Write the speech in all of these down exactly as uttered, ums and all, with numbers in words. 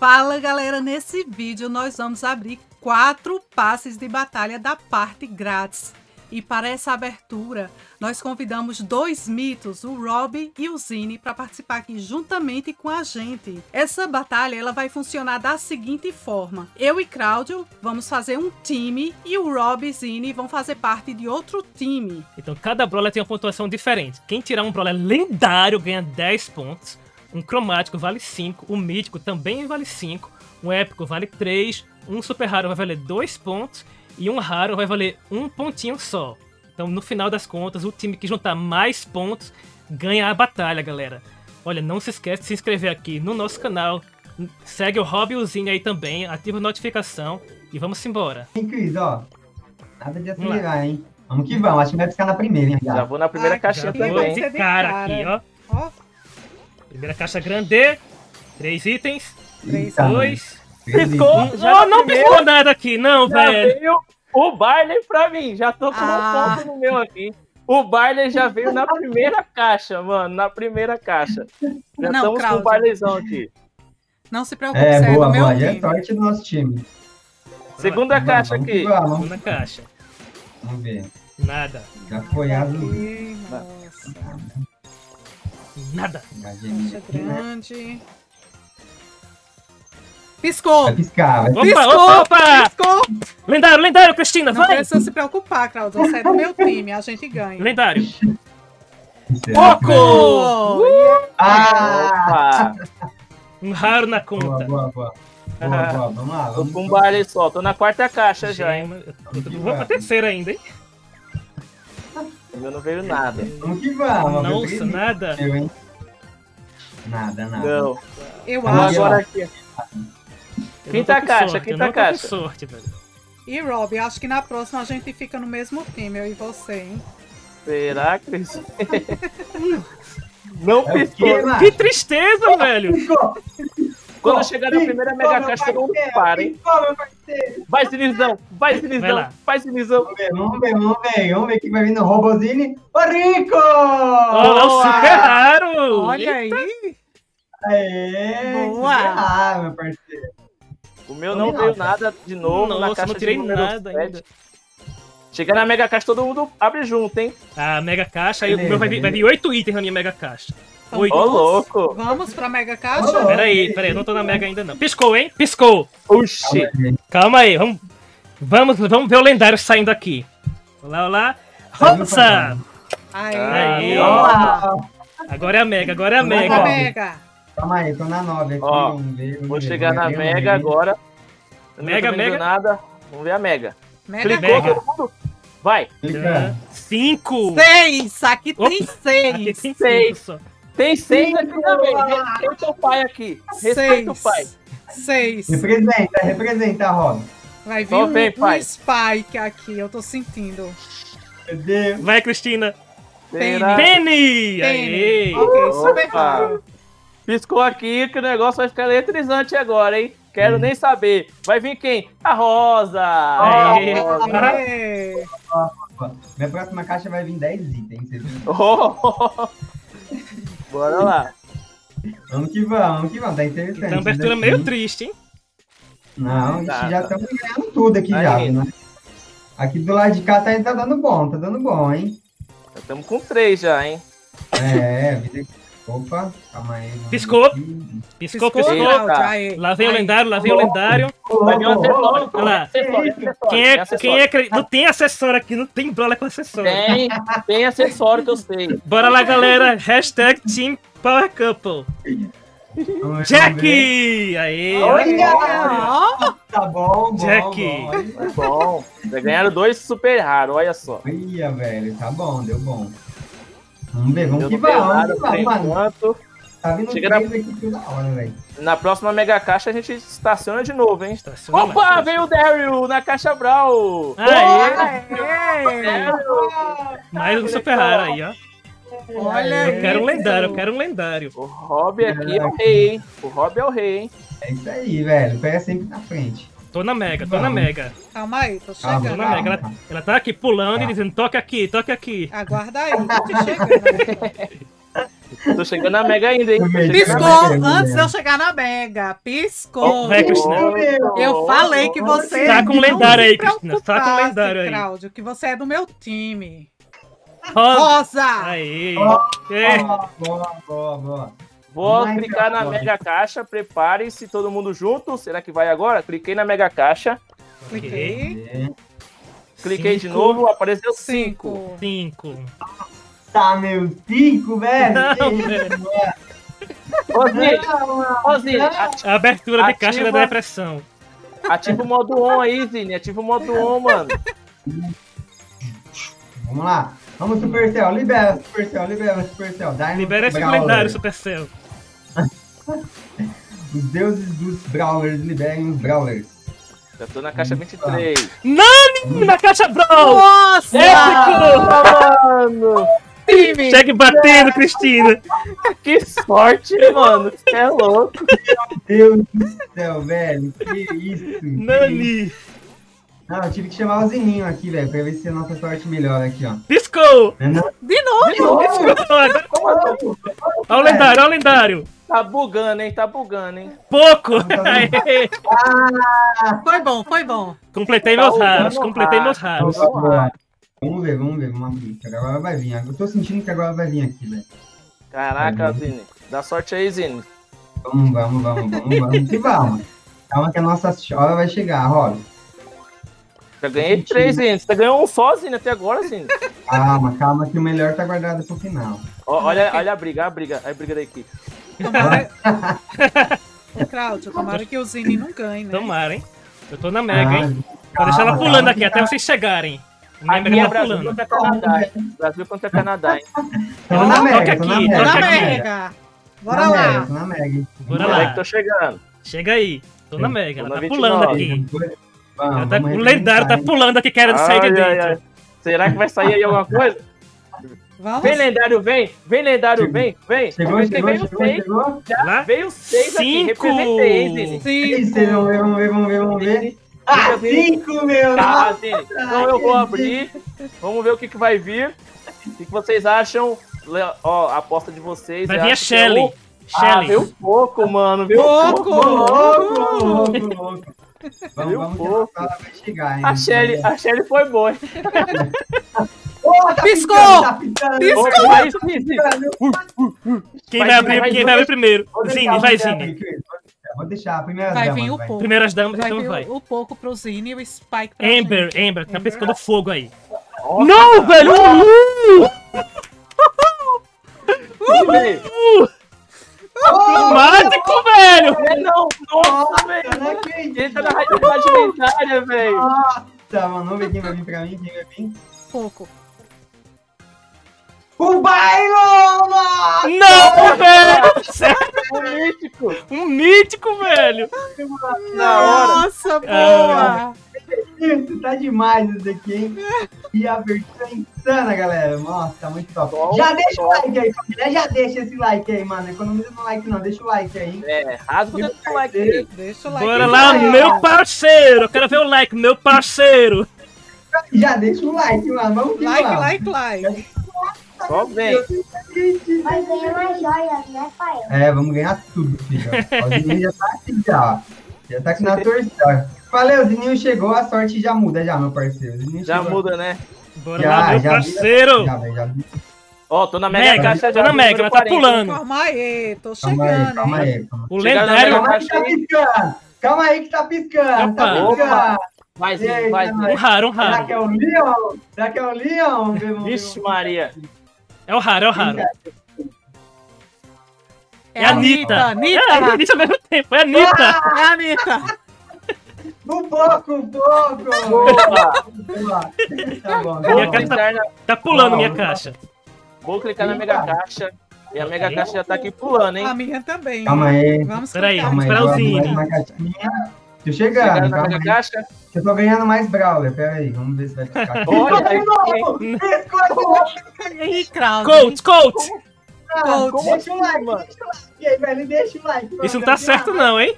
Fala galera, nesse vídeo nós vamos abrir quatro passes de batalha da parte grátis. E para essa abertura, nós convidamos dois mitos, o Rob e o Zini, para participar aqui juntamente com a gente. Essa batalha ela vai funcionar da seguinte forma. Eu e Cláudio vamos fazer um time e o Rob e Zini vão fazer parte de outro time. Então cada Brawler tem uma pontuação diferente. Quem tirar um Brawler lendário ganha dez pontos, um Cromático vale cinco, um Mítico também vale cinco, um Épico vale três, um Super Raro vai valer dois pontos, e um Raro vai valer um pontinho só. Então, no final das contas, o time que juntar mais pontos ganha a batalha, galera. Olha, não se esquece de se inscrever aqui no nosso canal. Segue o Rob e o Zini aí também. Ativa a notificação. E vamos embora. Tem quiz, ó. Nada de acelerar, hein? Vamos que vamos. Acho que vai ficar na primeira, hein? Já vou na primeira ah, caixinha também. De cara, cara aqui, ó. ó. Primeira caixa grande. Três itens. Três, dois... Piscou? Já oh, não primeiro. piscou nada aqui, não, já velho. Veio o Barley pra mim, já tô com ah. um ponto no meu aqui. O Barley já veio na primeira caixa, mano, na primeira caixa. Já não, estamos Cláudio. com o Barleyzão aqui. Não se preocupe, é, sério, boa, meu boa. time. É sorte do nosso time. Segunda vamos, caixa vamos aqui. Vamos. Segunda caixa. Vamos ver. Nada. Já foi azul. Nada. Caixa grande. Né? Piscou! Vai piscar, vai piscar. Opa, piscou, opa, piscou! Lendário, lendário, Cristina, vai! Não precisa se preocupar, Cláudio, sai do meu time, a gente ganha. Lendário! Poco! Uh! Ah! Um raro na conta. Boa, boa, boa. Boa, ah. boa, vamos lá. Vamos tô com um baile só, tô na quarta caixa já, hein? Eu tô, vou pra terceira ainda, hein? Eu não veio nada. Vamos que vamos! Nossa, nada! Eu, nada, nada. Não. Eu vamos acho. Agora aqui. Quinta caixa, quinta caixa. Sorte, velho. E Rob, acho que na próxima a gente fica no mesmo time, eu e você, hein? Será, Cris? Não piscou. É que tristeza, oh, velho. Piscou. Quando oh, chegar na primeira mega caixa, todo mundo para, hein? Vai, Zinizão, vai, Zinizão, vai, Zinizão. Vamos ver, vamos ver, vamos ver. Vamos ver que vai vir no Robozine. Ô, Rico! Olha o Super Raro! Olha aí! Aê! Boa! Ah, meu parceiro. O meu não, não veio nada, nada de novo. Nossa, na caixa não tirei de nada sete. Ainda. Chegar na mega caixa, todo mundo abre junto, hein? A mega caixa, aí o meu vai vir oito itens na minha mega caixa. Ô, oh, louco! Vamos pra mega caixa? Oh, peraí, peraí, eu não tô na mega ainda não. Piscou, hein? Piscou! Oxi! Calma aí, vamos, vamos, vamos ver o lendário saindo aqui. Olá, olá. Rosa! Aí! Aí. Agora é a mega, agora é a mega. Agora é a mega. Calma aí, tô na nove aqui. Ó, um veio, um vou veio, chegar um na veio, mega um agora. Mega, mega. Nada. Vamos ver a mega. mega Clicou mega. todo mundo? Vai. Clica. Cinco. Seis. Aqui tem Opa. seis. Aqui tem seis. seis. Tem seis Cinco. aqui também. Respeita o pai aqui. Respeita o pai. Seis. Representa, representa, Rob. Vai vir um, bem, um Spike aqui, eu tô sentindo. Meu Deus. Vai, Cristina. Penny. Penny. Penny. Aê. Ok, Opa. super raro. Piscou aqui que o negócio vai ficar eletrizante agora, hein? Quero hum. nem saber. Vai vir quem? A Rosa! Aê, oh, Rosa. Aê. Minha próxima caixa vai vir dez itens, vocês viram? Oh. Bora lá. Vamos que vamos, vamos que vamos. Tá interessante. Então, abertura daqui. meio triste, hein? Não, tá, já estamos tá. ganhando tudo aqui Aí. já, né? Aqui do lado de cá tá, tá dando bom, tá dando bom, hein? Já estamos com três já, hein? É, vida aqui. Opa, calma aí. Piscou. Piscou, piscou. piscou. Tá. Lá vem o lendário, lá vem o lendário. Vai vir um acessório. Olha lá. Quem é, quem é, não tem acessório aqui, não tem brola com acessório. Tem, tem acessório que eu sei. Bora lá, galera. Hashtag Team Power Couple. Jack! Aê! Olha! Ó. Tá bom, bom, Jack. Bom, bom. Já ganharam dois super raros, olha só. Olha, velho, tá bom, deu bom. Vamos ver, vamos que vai, tá vindo Chega na... aqui toda hora, velho. Na próxima mega caixa a gente estaciona de novo, hein? Estaciona Opa, veio o Darryl na caixa Brawl! Aê! Aê. Mais um super raro aí, ó. Olha eu isso. quero um lendário, eu quero um lendário. O Rob aqui é o rei, hein? O Rob é o rei, hein? É isso aí, velho. Pega sempre na frente. Tô na mega, tô na mega. Calma aí, tô chegando. Calma, tô na mega. Ela, ela tá aqui pulando tá. e dizendo, toca aqui, toca aqui. Aguarda aí, tô te chegando. Tô chegando na mega ainda, hein? Piscou mega, antes de eu chegar na mega. Piscou. Oh, é, oh, eu falei que você... Tá com lendário aí, Cristina. Tá com lendário aí. Cláudio, que você é do meu time. Rosa! Aí. Boa, boa, boa, boa. Vou vai clicar na mega caixa. Preparem-se, todo mundo junto. Será que vai agora? Cliquei na mega caixa. Cliquei. Okay. Cliquei cinco. De novo, apareceu cinco. cinco. Tá, meu cinco, velho. Não, velho. Ô, Zini, a abertura de caixa da depressão. Ativa o modo on aí, Zini. Ativa o modo on, mano. Vamos lá. Vamos, Supercell. Libera, Supercell. Libera, Supercell. Dá libera esse lendário, Supercell. Os deuses dos Brawlers liberem os Brawlers. Já tô na caixa vinte e três. Nani! Na caixa Brawl! Nossa! Épico! Mano! Chega batendo, Cristina! Que sorte, mano! Você é louco! Meu Deus do céu, velho! Que isso! Nani! Não, eu tive que chamar o Zininho aqui, velho, pra ver se a nossa sorte melhora aqui, ó. Piscou! De novo! De novo! Piscou! Olha o lendário, olha o lendário! Tá bugando, hein? Tá bugando, hein? Poco! Tá ah, foi bom, foi bom. Completei tá meus raros, completei meus raros. Vamos ver, vamos ver, vamos abrir. Agora vai vir. Eu tô sentindo que agora vai vir aqui, velho. Caraca, Zini. Dá sorte aí, Zini. Vamos, vamos, vamos, vamos, vamos. Que vamos. Calma que a nossa hora vai chegar, rola. Já ganhei três, Zini. Você ganhou um só, Zini, até agora, Zini. Calma, calma que o melhor tá guardado pro final. Ó, olha, olha a briga, a briga, a briga da equipe. Tomara... Ô, Cláudio, tomara que o Zini não ganhe, né? Tomara, hein? Eu tô na mega, ah, hein? Vou deixar ela pulando calma, aqui, calma. Até vocês chegarem. A minha é Brasil pulando. Contra Canadá, hein? Brasil contra Canadá, hein? Tô na mega, tô na mega. Tô na mega. Bora lá. Tô na mega. Bora lá. Que tô chegando. Chega aí. Tô na mega, ela tá pulando aqui. Ela tá... O lendário tá pulando aqui, querendo sair de dentro. Será que vai sair aí alguma coisa? Vamos. Vem lendário, vem! Vem lendário, chegou. Vem! Vem! Chegou, chegou, veio chegou, seis. Chegou. Já lá? Veio seis aqui, representei, Zini. Cinco! Vamos ver, vamos ver, vamos ver, vamos ver. Ah, cinco, meu! Tá, Zini. Então eu vou abrir, vamos ver o que, que vai vir. O que, que vocês acham? Ó, a aposta de vocês. Vai vir a Shelly. Eu... Ah, veio pouco, mano. Veio pouco! Pouco, louco, louco. Vamos, vamos pouco. Que a vai chegar, hein? A Shelly, a Shelly foi boa. Oh, tá piscou! Piscando, tá piscando. Piscou! Oh, vai, uh, uh, uh. Quem vai, vai abrir, vai, quem vai abrir primeiro? Zini, vai, Zini. Vou deixar, primeiras vai damas. Vir o vai. Pouco. Primeiras damas, vai então vai. O pouco pro Zini e o Spike pra Amber, gente. Amber, tá piscando fogo aí. Nossa, não, cara. Velho! Uh! Uh! Uh! Uh! Cromático, oh, velho! Não, nossa, velho! Ele tá na raridade lendária, velho! Nossa, mano, vamos ver quem vai vir pra mim, quem vai vir? Pouco. O Bairro! Nossa! Não, velho! Mítico! Um mítico, velho! Nossa, boa! Isso, tá demais isso daqui, hein? E a abertura é insana, galera! Nossa, tá muito top! Bom, já deixa bom. O like aí, família! Já deixa esse like aí, mano! Economiza no like não, deixa o like aí! É, rasga o like aí! Deixa o like. Bora lá, aí, meu cara. Parceiro! Eu quero ver o like, meu parceiro! Já deixa o like, mano! Vamos lá! Like, like, like! Só vem. Vai ganhar umas joias, né, pai? É, vamos ganhar tudo, filho. O Zininho já tá aqui, já. Já tá aqui na torcida. Valeu, o Zininho chegou, a sorte já muda, já, meu parceiro. Já chegou. Muda, né? Bora já, lá, meu já parceiro. Ó, oh, tô na mega, mega caixa, tô na mega, ela tá pulando. Calma aí, tô chegando. Calma aí, calma aí. Calma. O lendário. Calma aí que tá piscando. Calma aí que tá piscando. Tá piscando. Vai, Zini, vai. Um raro, um raro. Será que é o Leon? Será que é o Leon? Vixe, Maria. É o Raro, é o Raro. É, é a Anitta. Anitta. É a Anitta ao mesmo tempo. É a Anitta. É a Anitta. Um pouco, um pouco. Tá bom. Minha caixa tá, tá pulando, minha caixa. Vou clicar na mega caixa. E a mega caixa já tá aqui pulando, hein? A minha também. Calma aí. Vamos aí, vamos esperar o Zini. Tô chegando, calma aí. Eu tô ganhando mais Brawler, pera aí, vamos ver se vai ficar. Colt, Colt! Colt! Deixa o like, mano. Deixa o like aí, velho, deixa o like. Mano. Isso não tá certo não, hein?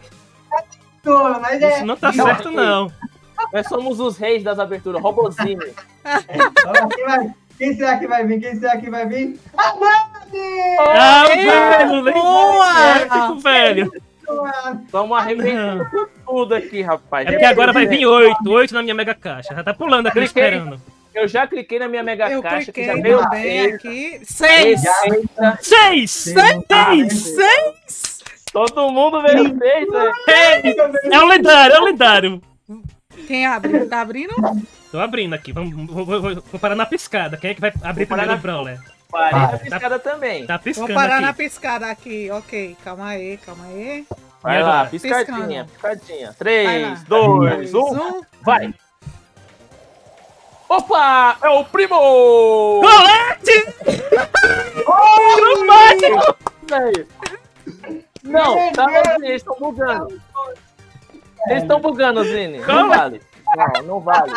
Isso não tá certo não. Nós somos os reis das aberturas, Robozinho. Quem será que vai vir? Quem será que vai vir? Ah, não! Ah, o velho, nem Épico, velho. Estamos arrebentando tudo aqui, rapaz. É porque agora vai vir oito, oito na minha mega caixa. Já tá pulando aqui esperando. Eu já cliquei na minha mega eu caixa, que já veio bem aqui. Seis! Seis! Seis! Seis! Todo mundo veio seis, né? É o lendário, é o lendário. Quem abre? Tá abrindo? Tô abrindo aqui. Vamos, vou, vou, vou, vou parar na piscada. Quem é que vai abrir primeiro o Brawler? Parei ah, na piscada tá, também. Tá piscando. Vou parar aqui. na piscada aqui. Ok, calma aí, calma aí. Vai, vai lá, piscadinha, piscando. piscadinha. três, dois, um, vai! Opa! É o Primo! Colete! Cromático! Não, tá, eles estão bugando. Eles estão bugando, Zini. Não vale. Não, não vale.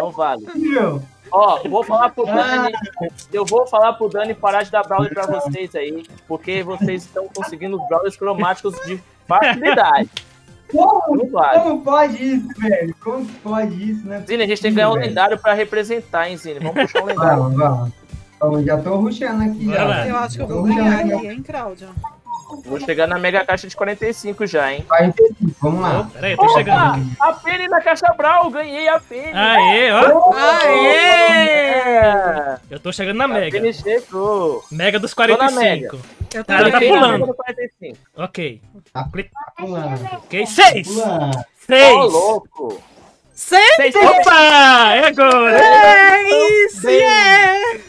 Não vale. Ó, vou falar pro Dani. Eu vou falar pro Dani parar de dar Brawler pra vocês aí, porque vocês estão conseguindo Brawlers cromáticos de facilidade. Como, como pode isso, velho? Como pode isso, né? Zini, a gente tem que ganhar um lendário pra representar, hein, Zini? Vamos puxar um lendário. Vamos, vamos. Então, já tô rushando aqui, já. Lá. Eu acho que eu vou ganhar aqui, hein, Cláudio? Vou chegar na mega caixa de quarenta e cinco já, hein? quarenta e cinco, vamos lá. Peraí, eu tô Opa, chegando. A Penny na caixa Brawl, ganhei a Penny. Aê, ó. Oh, aê! Eu tô chegando na a mega. Penny chegou. Mega dos quarenta e cinco. Mega. Eu tô Ela tá pulando. Do quarenta e cinco. Ok. Tá pulando. Ok, seis. seis. Ô, louco. seis. Opa, é agora. É isso, é.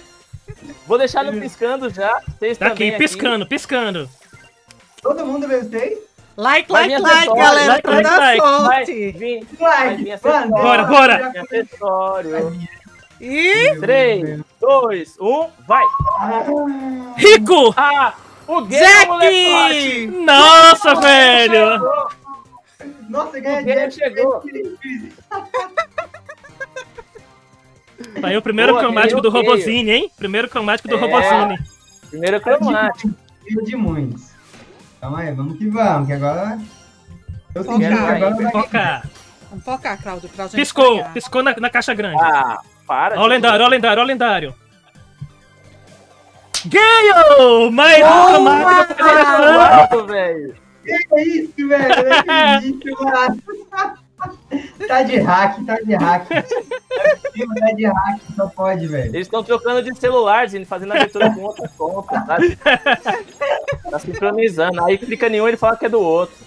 Vou deixar ele piscando já. Vocês tá aqui, piscando, aqui. piscando. Todo mundo veio seis? Like, like, like, galera. Like, pra like, dar like, sorte. Like, like, like. Vai, bora, bora. E... três, dois, um, vai. Rico! Ah, o Jack! Nossa, velho. Nossa, ganha chegou. Tá aí o primeiro cromático do Robozini, hein? Primeiro cromático do Robozini. Primeiro cromático. Primeiro de muitos. Então aí, vamos que vamos, que agora... Eu focar, que agora vai focar. Vamos focar, Cláudio. Piscou, pegar. piscou na, na caixa grande. Ah, para. Ó o lendário, ó o lendário, ó o lendário. Ganhou! Mais um cromático pra coleção, velho. Que isso, velho? Eu não acredito, mano. Tá de hack, tá de hack. Tá de hack, só pode, velho. Eles estão trocando de celular, Zini, fazendo a abertura com outra conta, sabe? Tá sincronizando. Aí clica em um e ele fala que é do outro.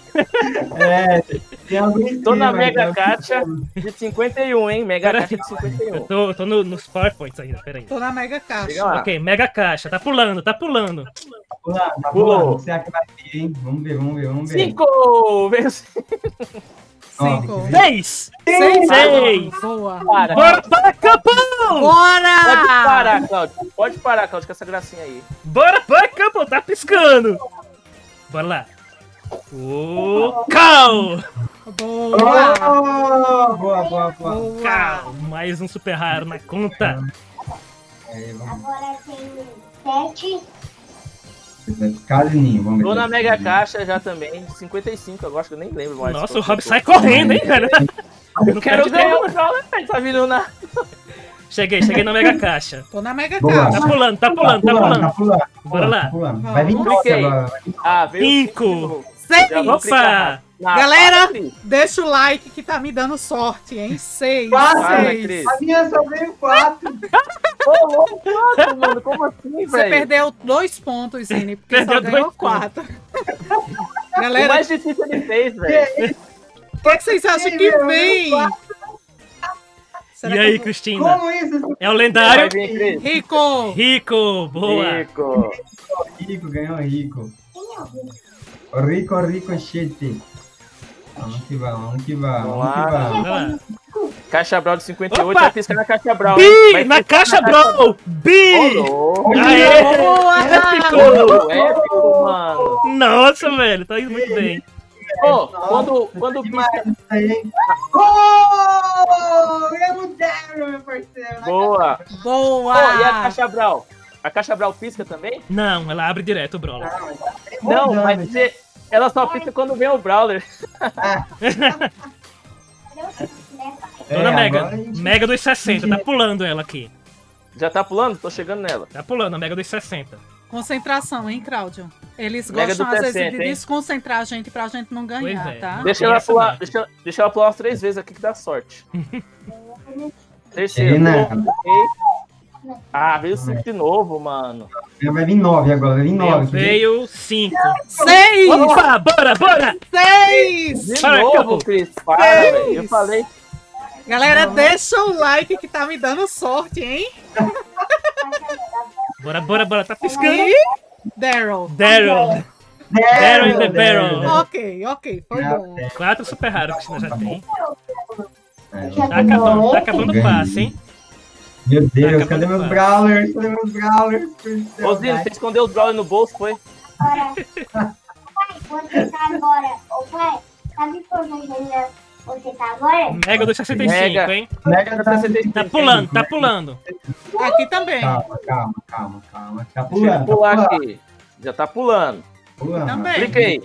É, tem alguém. Tô na mega caixa de cinquenta e um, hein? Mega caixa de cinquenta e um. Eu tô, tô no, nos PowerPoints ainda, peraí. Tô na mega caixa. Ok, mega caixa. Tá pulando, tá pulando. Tá pulando, tá pulando. Será que vai vir, hein? Vamos ver, vamos ver, vamos ver. cinco! Venceu! seis! seis! Boa! Para. Bora para Campão! Bora! Pode parar, Cláudio. Pode parar, Cláudio, com essa gracinha aí. Bora para Campão, tá piscando! Bora lá! O Carl! Boa! Boa, boa, boa! Carl! Mais um super raro na conta! Agora tem sete. Tô na mega caixa já também, de cinquenta e cinco, eu acho que eu nem lembro mais. Nossa, o Rob sai correndo, hein, velho? Eu não quero ganhar o Brawl, tá vindo na... Cheguei, cheguei na mega caixa. Tô na mega caixa. Tá pulando, tá pulando, tá pulando. Tá pulando. Bora lá. Vai vir agora. Ah, veio cinco, seis. Opa! Galera, deixa o like que tá me dando sorte, hein? seis, seis. A minha só veio quatro. Ô, quatro, mano, como assim, velho? Você perdeu dois pontos, Zini, porque perdeu só ganhou quatro. Galera, o mais difícil ele fez, velho. O que, que vocês acham que vem? Será e que aí, eu... Cristina? Como isso? É o lendário? Vir, Rico! Rico, boa! Rico! Rico, ganhou Rico. Rico, Rico, enchete. Vamos que vamos, vamos que vamos, vamos que vamos. Caixa Brawl de cinquenta e oito, Opa! Vai piscar na Caixa Brawl. Bi! Na Caixa Brawl! Bi! Aê! Boa! Épico! Épico, mano! Nossa, velho, tá indo muito bem. Ô, quando, quando pisca... Oh! Eu deram, meu parceiro! Boa! Boa! Oh, e a Caixa Brawl? A Caixa Brawl pisca também? Não, ela abre direto o Brawl. Não, mas você... Ela só pisca quando vem o Brawler. Ah. Tô na é, mega, gente... mega dos sessenta, tá pulando ela aqui. Já tá pulando? Tô chegando nela. Tá pulando, a mega dos sessenta. Concentração, hein, Cláudio? Eles Mega gostam, às vezes, de desconcentrar a gente pra gente não ganhar, é. Tá? Deixa ela, pular, deixa, deixa ela pular três vezes aqui que dá sorte. Terceiro. Ah, veio cinco de novo, mano. Vai vir nove agora, vai vir nove. Veio cinco. Seis! Opa, bora, bora! Seis! De para, novo, Cris. Para, eu falei. Galera, não, deixa o like que tá me dando sorte, hein? Bora, bora, bora. Tá piscando. E... Darryl. Darryl. Darryl in the barrel. Ok, ok. Foi bom. Quatro super raros que já tem. Tá acabando, tá acabando o passe, hein? Meu Deus, cadê meus brawlers? Cadê meus brawlers? Ô Zini, você escondeu os brawlers no bolso, foi? Pai, onde você tá agora? Ô pai, sabe por onde você tá agora? Mega do sessenta e cinco, hein? Mega do sessenta e cinco. Tá pulando, tá pulando. Aqui também. Calma, calma, calma, calma. Tá pulando. Deixa eu pular aqui. Já tá pulando. Pulando. Também. Clica aí.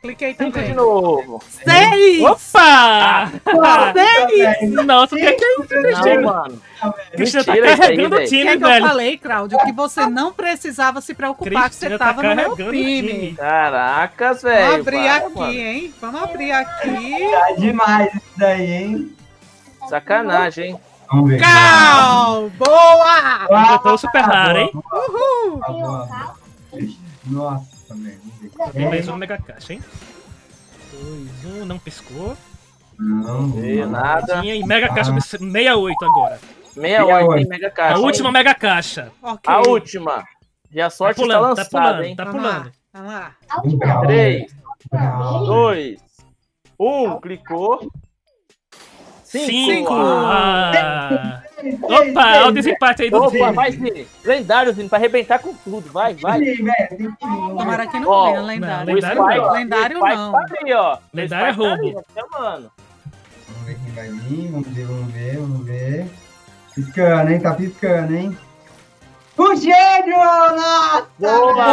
Cliquei também. Cinco de novo. Seis! Opa! Ah, seis! Nossa, o que é que eu fiz, mano? Cristina tá carregando o time, velho. Eu falei, Cláudio, que você não precisava se preocupar, que você tava no meu time. Caracas, velho. Vamos abrir aqui, hein? Vamos abrir aqui. Tá demais isso daí, hein? Sacanagem, hein? Vamos ver. Cal! Boa! Botou o super raro, hein? Uhul! Nossa. Mais um mega caixa, hein? dois, um, não piscou. Não veio nada. E mega caixa sessenta e oito agora. sessenta e oito, hein? Mega caixa. A última mega caixa. Okay. A última. E a sorte tá pulando, está lançada, tá pulando, hein? Tá pulando. Tá lá. três, dois, um, clicou. cinco. Ah. Opa, olha o desempate aí do Opa, Zini. Opa, vai, Zini. Lendário, Zini, pra arrebentar com tudo. Vai, vai. Tomara que não venha, lendário. Não, lendário, Spike, não. lendário não. Tá ali, ó. Lendário é roubo. Tá ali, mano. Vamos ver quem vai vir, vamos ver, vamos ver, vamos ver. Piscando, hein? Tá piscando, hein? O gênio! Nossa! Boa!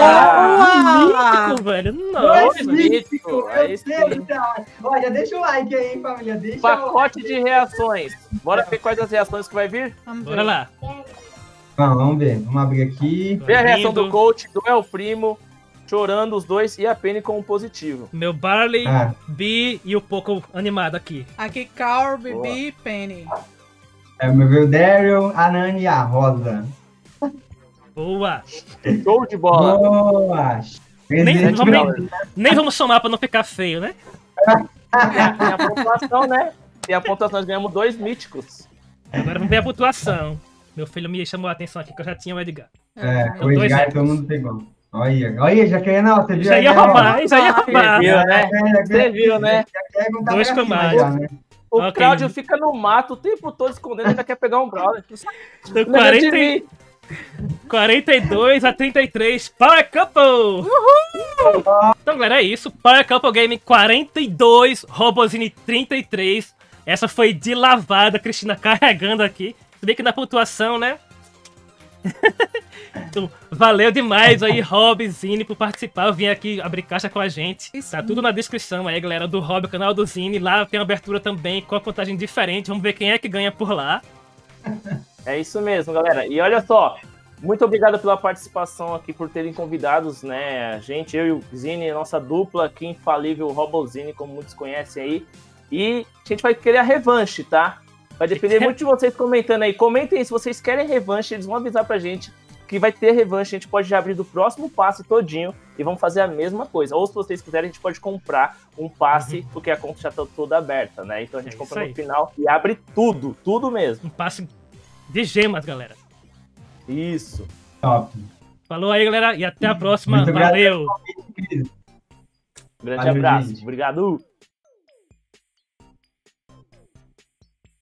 Boa! Mítico, velho! Nossa! Mítico! É isso aí. Olha, deixa o like aí, família. Deixa Pacote o... de reações. Bora ver quais as reações que vai vir? Vamos Bora ver. lá. Vamos, vamos ver. Vamos abrir aqui. Vê a reação do Colt, do El Primo, chorando os dois e a Penny com um positivo. Meu Barley, ah. B e o Poco animado aqui. Aqui, Carl, B e Penny. É, meu veio o Darryl, a Nani e a Rosa. Boa! Show de bola! Boa! Nem, não, nem, nem vamos somar pra não ficar feio, né? Tem a pontuação, né? Tem a pontuação, nós ganhamos dois míticos. Agora vamos ver a pontuação. Meu filho me chamou a atenção aqui, que eu já tinha o Edgar. É, então, o Edgar todo mundo pegou. Olha, olha, já queria não, você viu? Já ia roubar, já ia roubar. Você viu, né? Você viu, né? Dois com mais. O okay. Cláudio fica no mato o tempo todo escondendo, ainda quer pegar um brother. Estou quarenta e dois a trinta e três, Power Couple! Uhul! Então, galera, é isso. Power Couple Gaming quarenta e dois, Robozini trinta e três. Essa foi de lavada, Cristina carregando aqui. Se bem que na pontuação, né? Então, valeu demais aí, Rob, Zini, por participar, vir aqui abrir caixa com a gente. Tá tudo na descrição aí, galera, do Rob, canal do Zini. Lá tem abertura também, com a contagem diferente. Vamos ver quem é que ganha por lá. É isso mesmo, galera. E olha só, muito obrigado pela participação aqui, por terem convidados, né? A gente, eu e o Zini, nossa dupla aqui, infalível Robozini, como muitos conhecem aí. E a gente vai querer a revanche, tá? Vai depender muito de vocês comentando aí. Comentem aí se vocês querem revanche, eles vão avisar pra gente que vai ter revanche. A gente pode já abrir do próximo passe todinho e vamos fazer a mesma coisa. Ou se vocês quiserem, a gente pode comprar um passe, uhum. porque a conta já tá toda aberta, né? Então a gente é compra no final e abre tudo, tudo mesmo. Um passe... de gemas, galera. Isso. Top. Falou aí, galera. E até a próxima. Muito Valeu. Grande Valeu. abraço. Obrigado.